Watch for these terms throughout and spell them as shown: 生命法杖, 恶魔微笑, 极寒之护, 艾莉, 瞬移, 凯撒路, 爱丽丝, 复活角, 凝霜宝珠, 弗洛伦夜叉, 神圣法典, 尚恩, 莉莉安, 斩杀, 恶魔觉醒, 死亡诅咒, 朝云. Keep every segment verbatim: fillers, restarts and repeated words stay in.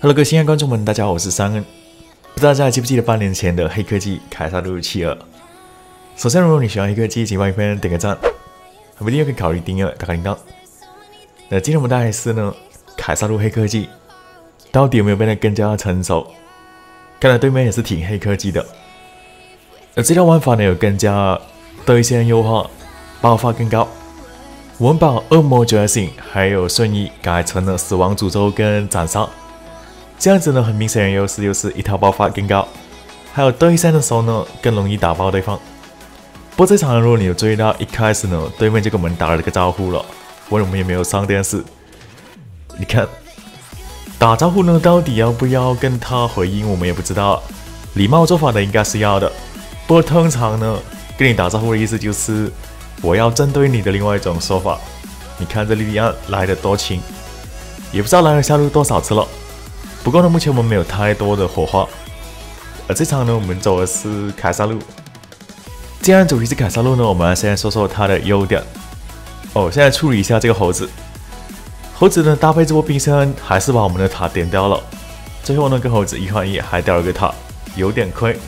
Hello， 各位亲爱的观众们，大家好，我是三恩。不知道大家还记不记得八年前的黑科技凯撒路七二？首先，如果你喜欢黑科技，请帮影片点个赞，还不一定可以考虑订阅、打开铃铛。那今天我们带来的是呢，凯撒路黑科技到底有没有变得更加成熟？看来对面也是挺黑科技的。而这套玩法呢，有更加的一些优化，爆发更高。我们把恶魔觉醒还有瞬移改成了死亡诅咒跟斩杀。 这样子呢，很明显的优势就是一套爆发更高，还有对线的时候呢，更容易打爆对方。不过这场如果你有注意到，一开始呢，对面就跟我们打了个招呼了，我们也没有上电视。你看，打招呼呢，到底要不要跟他回应，我们也不知道。礼貌做法的应该是要的，不过通常呢，跟你打招呼的意思就是我要针对你的另外一种说法。你看这莉莉安来的多情，也不知道来了下路多少次了。 不过呢，目前我们没有太多的火花。而这场呢，我们走的是凯撒路。既然主题是凯撒路呢，我们先来说说它的优点。哦，现在处理一下这个猴子。猴子呢搭配这波冰山，还是把我们的塔点掉了。最后呢，跟猴子一换一，还掉了个塔，有点亏。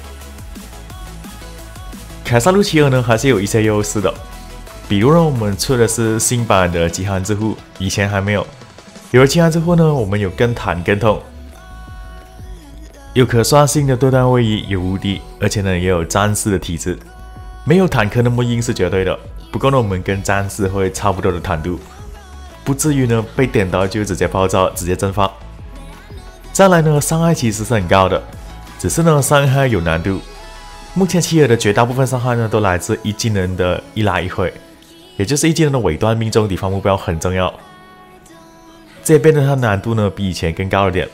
凯撒路七二呢，还是有一些优势的。比如呢，我们出的是新版的极寒之护，以前还没有。有了极寒之护呢，我们有更坦更痛。 有可刷新的对段位移，有无敌，而且呢也有战士的体质，没有坦克那么硬是绝对的。不过呢，我们跟战士会差不多的坦度，不至于呢被点到就直接爆炸，直接蒸发。再来呢，伤害其实是很高的，只是呢伤害有难度。目前七二的绝大部分伤害呢都来自一技能的一拉一回，也就是一技能的尾段命中敌方目标很重要。这也变得它难度呢比以前更高了点，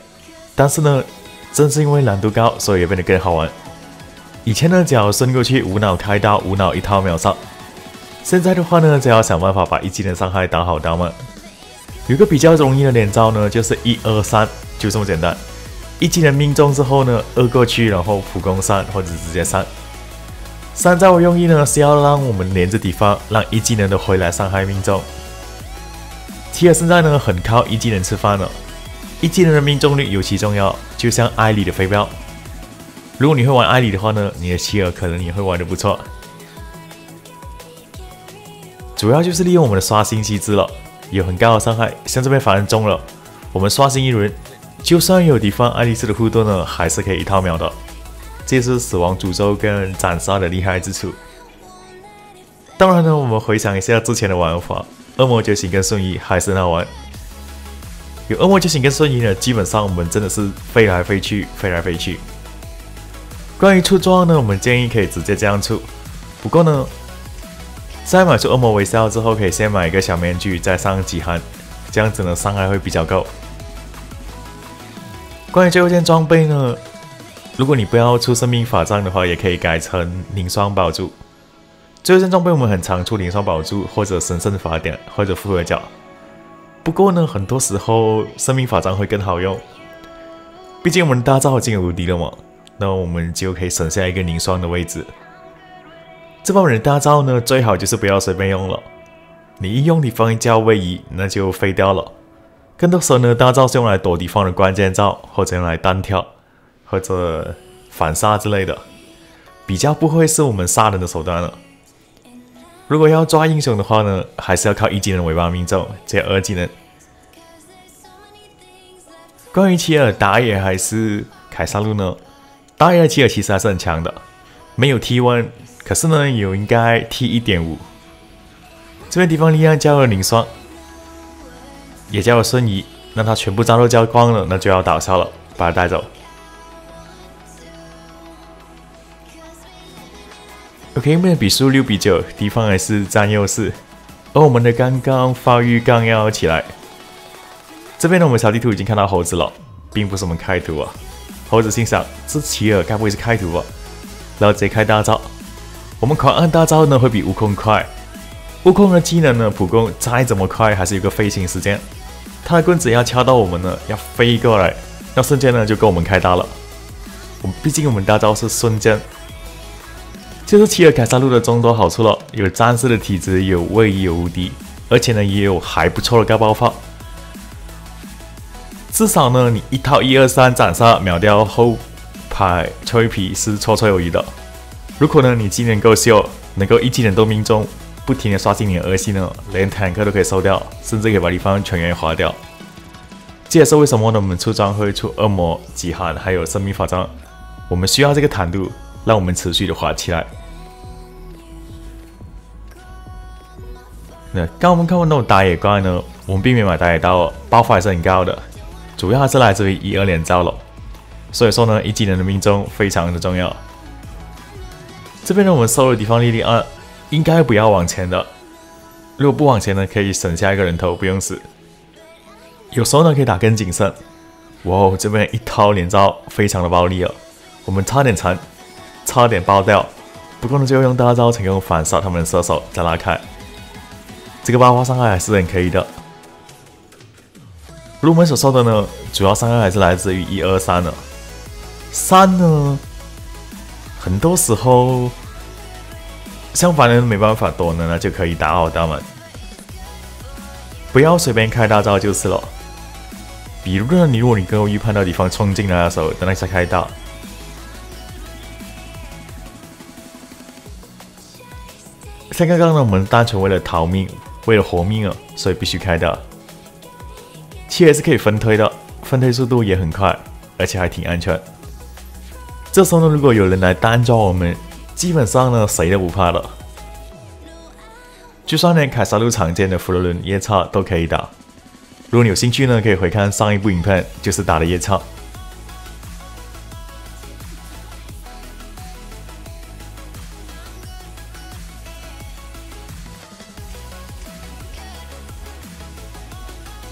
但是呢。 正是因为难度高，所以也变得更好玩。以前呢，只要伸过去无脑开刀，无脑一套秒杀。现在的话呢，只要想办法把一技能伤害打好打满。有个比较容易的连招呢，就是一二三，就这么简单。一技能命中之后呢，二过去，然后普攻三或者直接三。三招的用意呢，是要让我们连着敌方，让一技能的回来伤害命中。七二现在呢，很靠一技能吃饭了。 一技能的命中率尤其重要，就像艾莉的飞镖。如果你会玩艾莉的话呢，你的七二可能也会玩得不错。主要就是利用我们的刷新机制了，有很高的伤害。像这边法兰中了，我们刷新一轮，就算有敌方爱丽丝的护盾呢，还是可以一套秒的。这是死亡诅咒跟斩杀的厉害之处。当然呢，我们回想一下之前的玩法，恶魔觉醒跟瞬移还是很好玩。 有恶魔觉醒跟瞬移呢，基本上我们真的是飞来飞去，飞来飞去。关于出装呢，我们建议可以直接这样出。不过呢，在买出恶魔微笑之后，可以先买一个小面具，再上极寒，这样子呢伤害会比较够。关于最后件装备呢，如果你不要出生命法杖的话，也可以改成凝霜宝珠。最后件装备我们很常出凝霜宝珠，或者神圣法典，或者复活角。 不过呢，很多时候生命法杖会更好用，毕竟我们大招已经有无敌了嘛，那我们就可以省下一个凝霜的位置。这方面的大招呢，最好就是不要随便用了，你一用敌方一叫位移，那就废掉了。更多时候呢，大招是用来躲敌方的关键招，或者用来单挑，或者反杀之类的，比较不会是我们杀人的手段了。 如果要抓英雄的话呢，还是要靠一技能尾巴命中这二技能。关于七二打野还是凯撒路呢？打野的七二其实还是很强的，没有 T 一， 可是呢有应该 T 一点五。这边地方力量加了凝霜，也加了瞬移，让他全部招都交光了，那就要倒下了，把他带走。 OK， 我们的比数六比九，敌方还是占优势，而我们的刚刚发育刚要起来。这边呢，我们小地图已经看到猴子了，并不是我们开图啊。猴子心想，这奇尔该不会是开图吧？然后直接开大招。我们狂按大招呢，会比悟空快。悟空的技能呢，普攻再怎么快，还是有个飞行时间。他的棍子要敲到我们呢，要飞过来，那瞬间呢就够我们开大了。我们毕竟我们大招是瞬间。 就是七二凯撒路的众多好处了，有战士的体质，有位移，有无敌，而且呢也有还不错的高爆发。至少呢，你一套一二三斩杀秒掉后排脆皮是绰绰有余的。如果呢你技能够秀，能够一技能都命中，不停的刷新你的恶系呢，连坦克都可以收掉，甚至可以把对方全员划掉。这也是为什么呢我们出装会出恶魔、极寒还有生命法杖，我们需要这个坦度，让我们持续的划起来。 刚我们看过那种打野怪呢，我们避免买打野刀，爆发还是很高的，主要还是来自于一二连招了。所以说呢，一技能的命中非常的重要。这边呢，我们收了敌方力量二，应该不要往前的。如果不往前呢，可以省下一个人头，不用死。有时候呢，可以打更谨慎。哇，这边一套连招非常的暴力了，我们差点残，差点爆掉。不过呢，最后用大招成功反杀他们的射手，再拉开。 这个爆发伤害还是很可以的。入门所受的呢，主要伤害还是来自于一二三的。三呢，很多时候像凡人没办法躲呢，那就可以打好他们，不要随便开大招就是了。比如呢，你如果你能够预判到敌方冲进来的时候，等一下开大。 像刚刚呢，我们单纯为了逃命，为了活命啊，所以必须开的。其实也是可以分推的，分推速度也很快，而且还挺安全。这时候呢，如果有人来单抓我们，基本上呢谁都不怕了。就算连凯撒路常见的弗洛伦夜叉都可以打。如果你有兴趣呢，可以回看上一部影片，就是打的夜叉。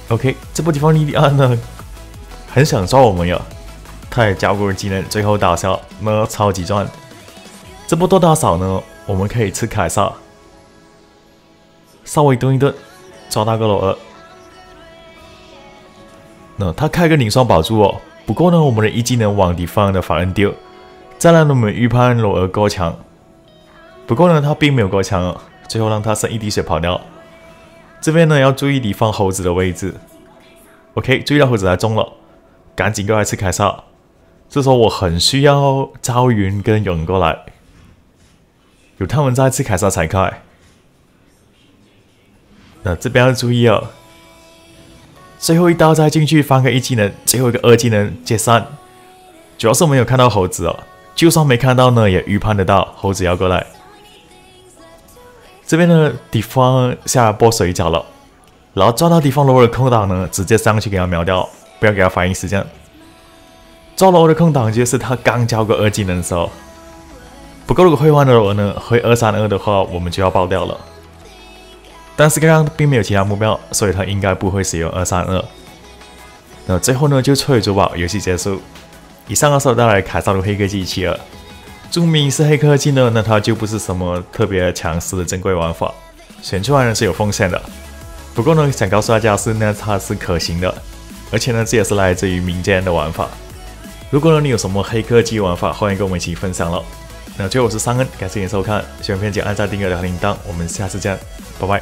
OK， 这波敌方莉莉安呢，很想抓我们呀，他也加过技能，最后打消，那超级赚。这波多打扫呢，我们可以吃凯撒，稍微蹲一蹲，抓到个老二。那他开个零双宝珠哦，不过呢，我们的一技能往敌方的法恩丢，再让我们预判老二够强。不过呢，他并没有够强啊，最后让他剩一滴血跑掉。 这边呢要注意敌方猴子的位置 ，OK， 注意到猴子来中了，赶紧过来吃凯撒。这时候我很需要朝云跟勇过来，有他们在吃凯撒才开。那这边要注意哦，最后一刀再进去翻个一技能，最后一个二技能接三。主要是我们有看到猴子哦，就算没看到呢，也预判得到猴子要过来。 这边呢，敌方下波水饺了，然后抓到敌方罗的空档呢，直接上去给他秒掉，不要给他反应时间。抓罗的空档就是他刚交过二技能的时候。不过如果会玩的罗呢，会二三二的话，我们就要爆掉了。但是刚刚并没有其他目标，所以他应该不会使用二三二。那最后呢，就摧毁珠宝，游戏结束。以上呢是我带来凯撒路黑科技一七二。 著名是黑科技呢，那它就不是什么特别强势的珍贵玩法，选出来呢是有风险的。不过呢，想告诉大家是呢，它是可行的，而且呢，这也是来自于民间的玩法。如果呢你有什么黑科技玩法，欢迎跟我们一起分享了。那最后我是尚恩，感谢你收看，喜欢片请按赞、订阅、打铃铛，我们下次见，拜拜。